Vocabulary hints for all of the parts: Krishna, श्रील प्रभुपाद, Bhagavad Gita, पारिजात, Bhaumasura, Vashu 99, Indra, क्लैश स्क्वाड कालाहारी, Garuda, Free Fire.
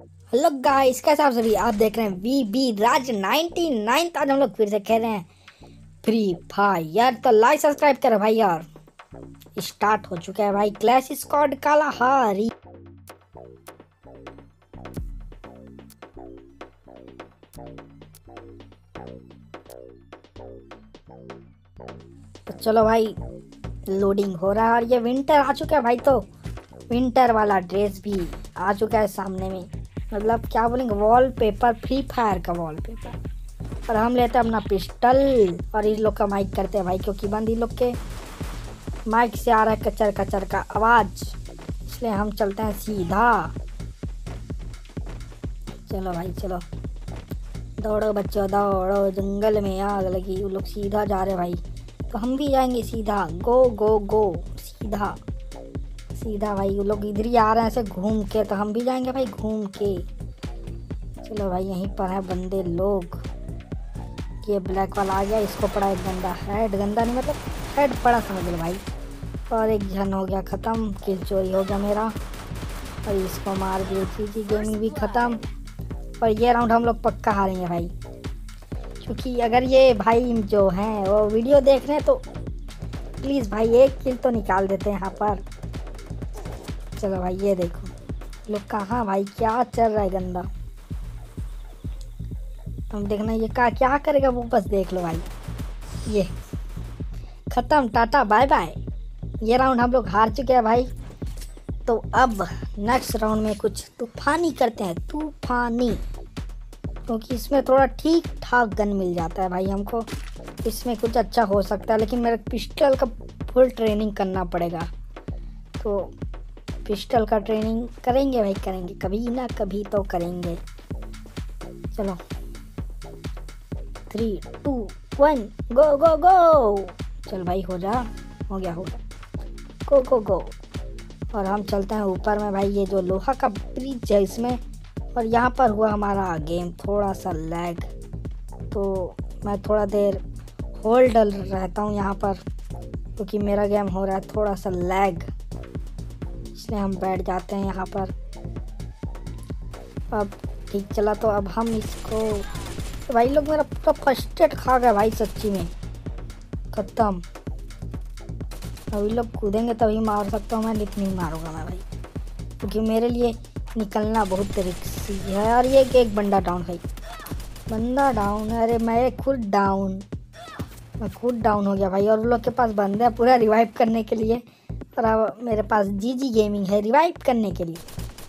Hello guys, कैसे आप सभी? आप देख रहे हैं Vashu99। आज हम लोग फिर से खेल रहे हैं फ्री फायर। तो लाइक सब्सक्राइब करो भाई यार। स्टार्ट हो चुका है भाई क्लैश स्क्वाड कालाहारी। तो चलो भाई, लोडिंग हो रहा है और ये विंटर आ चुका है भाई, तो विंटर वाला ड्रेस भी आ चुका है सामने में। मतलब क्या बोलेंगे, वॉलपेपर, फ्री फायर का वॉलपेपर। और हम लेते हैं अपना पिस्टल और इन लोग का माइक करते हैं भाई, क्योंकि बंद इन लोग के माइक से आ रहा है कचर कचर का आवाज़, इसलिए हम चलते हैं सीधा। चलो भाई चलो, दौड़ो बच्चों दौड़ो, जंगल में आग लगी। वो लोग सीधा जा रहे भाई, तो हम भी जाएंगे सीधा। गो गो गो, सीधा सीधा भाई। वो लोग इधर ही आ रहे हैं ऐसे घूम के, तो हम भी जाएंगे भाई घूम के। चलो भाई, यहीं पर है बंदे लोग। ये ब्लैक वाला आ गया, इसको पड़ा एक गंदा हेड। गंदा नहीं मतलब हेड पड़ा, समझ लो भाई। और एक जन हो गया ख़त्म, किल चोरी हो गया मेरा। और इसको मार दिए, चीज़ी गेमिंग भी ख़त्म। और ये राउंड हम लोग पक्का हारेंगे भाई, क्योंकि अगर ये भाई जो हैं वो वीडियो देख रहे हैं तो प्लीज़ भाई एक किल तो निकाल देते हैं यहाँ पर। चलो भाई, ये देखो लोग कहाँ भाई, क्या चल रहा है गंदा। तुम देखना ये क्या करेगा वो, बस देख लो भाई। ये ख़त्म, टाटा बाय बाय। ये राउंड हम लोग हार चुके हैं भाई, तो अब नेक्स्ट राउंड में कुछ तूफ़ानी करते हैं, तूफ़ानी। क्योंकि इसमें थोड़ा ठीक ठाक गन मिल जाता है भाई हमको, इसमें कुछ अच्छा हो सकता है। लेकिन मेरे पिस्टल का फुल ट्रेनिंग करना पड़ेगा, तो पिस्टल का ट्रेनिंग करेंगे भाई, करेंगे कभी ना कभी तो करेंगे। चलो 3 2 1 गो गो गो। चल भाई, हो जा, हो गया होगा, गो गो गो। और हम चलते हैं ऊपर में भाई, ये जो लोहा का ब्रिज है इसमें। और यहाँ पर हुआ हमारा गेम थोड़ा सा लैग, तो मैं थोड़ा देर होल्ड रहता हूँ यहाँ पर, क्योंकि मेरा गेम हो रहा है थोड़ा सा लैग, इसलिए हम बैठ जाते हैं यहाँ पर। अब ठीक चला, तो अब हम इसको तो भाई लोग मेरा पूरा फर्स्ट एड खा गया भाई, सच्ची में ख़त्म। अभी लोग कूदेंगे तभी मार सकता हूँ मैं, लेकिन नहीं मारूंगा मैं भाई, क्योंकि मेरे लिए निकलना बहुत रिस्की है। और ये एक बंदा डाउन भाई, बंदा डाउन है। अरे मैं खुद डाउन हो गया भाई। और उन लोग के पास बंदे हैं पूरा रिवाइव करने के लिए, और अब मेरे पास जीजी गेमिंग है रिवाइव करने के लिए।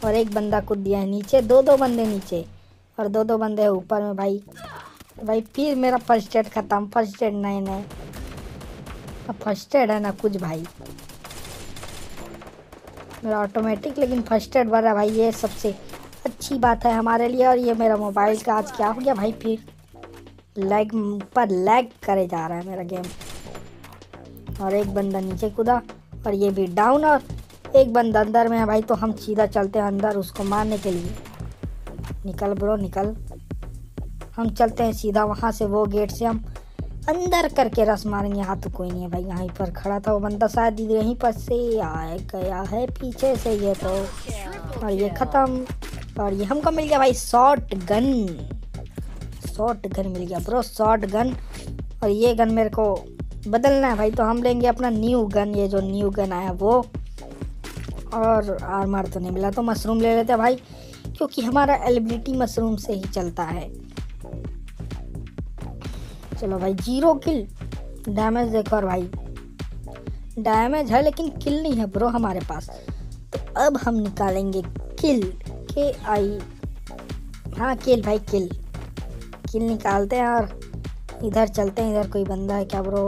और एक बंदा कूद दिया है नीचे, दो बंदे नीचे और दो बंदे हैं ऊपर में भाई। भाई फिर मेरा फर्स्ट एड ख़त्म, फर्स्ट एड नहीं, अब फर्स्ट एड है ना कुछ भाई मेरा ऑटोमेटिक, लेकिन फर्स्ट एड बढ़ रहा भाई। ये सबसे अच्छी बात है हमारे लिए। और ये मेरा मोबाइल का आज क्या हो गया भाई, फिर लैग पर लैग करे जा रहा है मेरा गेम। और एक बंदा नीचे कूदा और ये भी डाउन, और एक बंदा अंदर में है भाई, तो हम सीधा चलते हैं अंदर उसको मारने के लिए। निकल ब्रो निकल, हम चलते हैं सीधा वहाँ से, वो गेट से हम अंदर करके रस मारेंगे। यहाँ तो कोई नहीं है भाई, यहाँ पर खड़ा था वो बंदा, शायद यहीं पर से आ गया है पीछे से ये तो। और ये ख़त्म, और ये हमको मिल गया भाई शॉर्ट गन मिल गया ब्रो, शॉर्ट गन। और ये गन मेरे को बदलना है भाई, तो हम लेंगे अपना न्यू गन, ये जो न्यू गन आया वो। और आर्मर तो नहीं मिला, तो मशरूम ले लेते हैं भाई, क्योंकि हमारा एलिबिलिटी मशरूम से ही चलता है। चलो भाई, 0 किल, डैमेज देखो। और भाई डैमेज है लेकिन किल नहीं है ब्रो हमारे पास, तो अब हम निकालेंगे किल, KI, हाँ किल भाई, किल निकालते हैं। और इधर चलते हैं, इधर कोई बंदा है क्या ब्रो?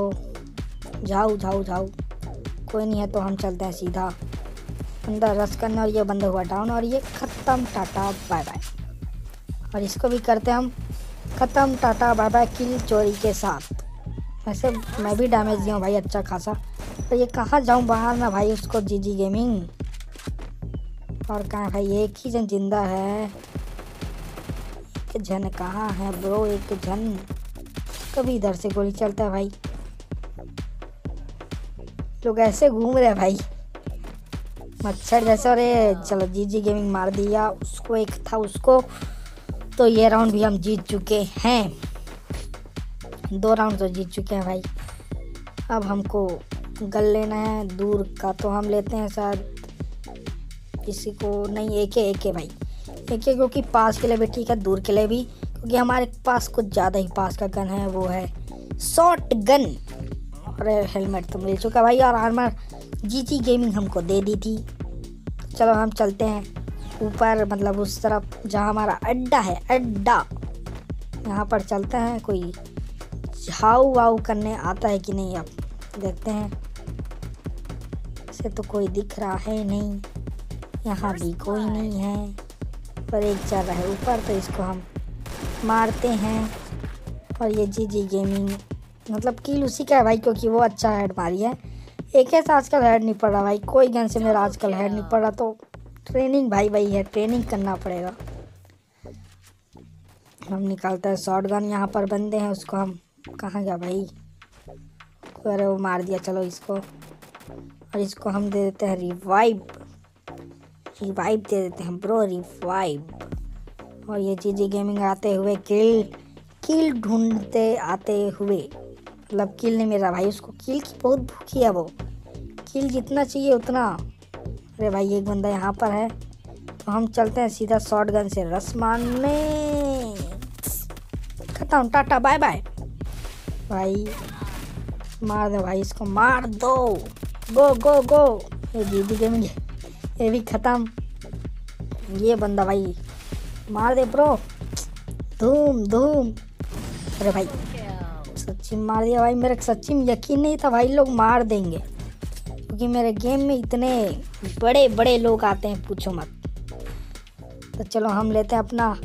जाओ, कोई नहीं है, तो हम चलते हैं सीधा अंदर रस करने। और ये बंदा हुआ डाउन, और ये ख़त्म, टाटा बाय बाय। और इसको भी करते हैं हम ख़त्म, टाटा बाय बाय, किल चोरी के साथ। वैसे मैं भी डैमेज दिया हूँ भाई अच्छा खासा। तो ये कहाँ जाऊँ बाहर ना भाई, उसको जीजी गेमिंग। और कहाँ भाई, एक ही जन जिंदा है, एक जन कहाँ है ब्रो, एक जन। कभी इधर से गोली चलता है भाई, लोग ऐसे घूम रहे हैं भाई, मच्छर जैसे। अरे चलो जीजी गेमिंग मार दिया उसको, एक था उसको। तो ये राउंड भी हम जीत चुके हैं, दो राउंड तो जीत चुके हैं भाई। अब हमको गल लेना है दूर का, तो हम लेते हैं शायद किसी को, नहीं एक भाई एक, क्योंकि पास के लिए भी ठीक है दूर के लिए भी, क्योंकि हमारे पास कुछ ज़्यादा ही पास का गन है, वो है शॉर्ट गन। अरे हेलमेट तो मिल चुका भाई, और आर्मर जीजी गेमिंग हमको दे दी थी। चलो हम चलते हैं ऊपर, मतलब उस तरफ जहाँ हमारा अड्डा है, अड्डा यहाँ पर चलते हैं। कोई झाऊ वाऊ करने आता है कि नहीं, अब देखते हैं। इसे तो कोई दिख रहा है नहीं, यहाँ भी कोई नहीं है, पर एक चल रहा है ऊपर, तो इसको हम मारते हैं। और ये जीजी गेमिंग मतलब कील उसी का है भाई, क्योंकि वो अच्छा हेड मारी है। एक ऐसा आजकल हेड नहीं पड़ रहा भाई, कोई गन से मेरा आजकल हेड नहीं पड़ रहा, तो ट्रेनिंग भाई वही है, ट्रेनिंग करना पड़ेगा। हम निकालते हैं शॉटगन, यहाँ पर बंदे हैं, उसको हम कहाँ गया भाई, अरे वो मार दिया। चलो इसको, और इसको हम दे देते हैं रिवाइव, रिवाइव दे देते हैं ब्रो, रिवाइव। और ये जीजी गेमिंग आते हुए किल ढूंढते आते हुए, मतलब किल नहीं मिल रहा भाई उसको, किल की बहुत भूखी है वो, किल जितना चाहिए उतना। अरे भाई एक बंदा यहाँ पर है, तो हम चलते हैं सीधा शॉटगन से रस मारने। खत्म, टाटा बाय बाय भाई, मार दो भाई इसको, मार दो, गो गो गो। ये जीजी गेमिंग ये भी खत्म। ये बंदा भाई मार दे ब्रो, धूम धूम। अरे भाई सच्ची मार दिया भाई, मेरे सच्ची में यकीन नहीं था भाई लोग मार देंगे, क्योंकि मेरे गेम में इतने बड़े बड़े लोग आते हैं पूछो मत। तो चलो हम लेते हैं अपना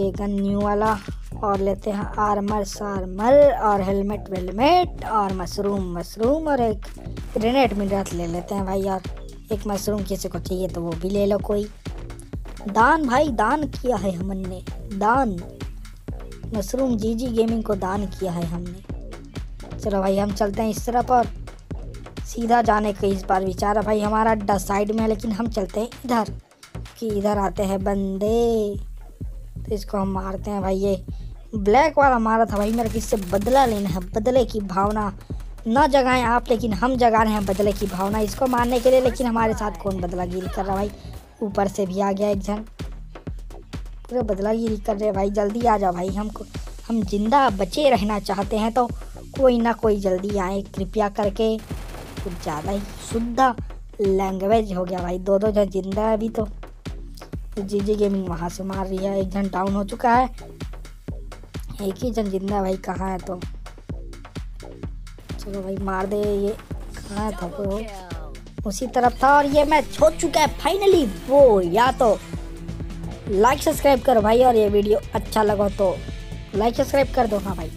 ये गन न्यू वाला, और लेते हैं आर्मर सार्मर, और हेलमेट वेलमेट, और मशरूम, और एक ग्रेनेड मिनरल ले लेते हैं भाई। यार एक मशरूम किसी को चाहिए तो वो भी ले लो। कोई दान भाई, दान किया है हमने, दान मशरूम जीजी गेमिंग को दान किया है हमने। चलो भाई हम चलते हैं इस तरफ, और सीधा जाने का इस बार विचार है भाई। हमारा अड्डा साइड में है, लेकिन हम चलते हैं इधर, कि इधर आते हैं बंदे, तो इसको हम मारते हैं भाई। ये ब्लैक वाला मारा था भाई, मेरा किससे बदला लेना है, बदले की भावना ना जगाएं आप, लेकिन हम जगा रहे हैं बदले की भावना इसको मारने के लिए। लेकिन हमारे साथ कौन बदलागिरी कर रहा भाई, ऊपर से भी आ गया एक जन, पूरा बदलागिरी कर रहे भाई। जल्दी आ जाओ भाई, हम जिंदा बचे रहना चाहते हैं, तो कोई ना कोई जल्दी आए कृपया करके। कुछ ज़्यादा ही शुद्ध लैंग्वेज हो गया भाई, दो जन जिंदा है अभी। तो जीजी गेमिंग वहाँ से मार रही है, एक जन डाउन हो चुका है, एक ही जन जिंदा भाई कहाँ है। तो चलो भाई मार दे, ये कहाँ था वो, उसी तरफ था। और ये मैच हो चुका है फाइनली। वो या तो लाइक सब्सक्राइब करो भाई, और ये वीडियो अच्छा लगा तो लाइक सब्सक्राइब कर दो। हाँ भाई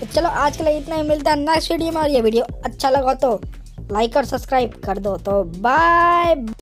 तो चलो आज के लिए इतना ही, मिलता है नेक्स्ट वीडियो में। और ये वीडियो अच्छा लगा तो लाइक और सब्सक्राइब कर दो। तो बाय।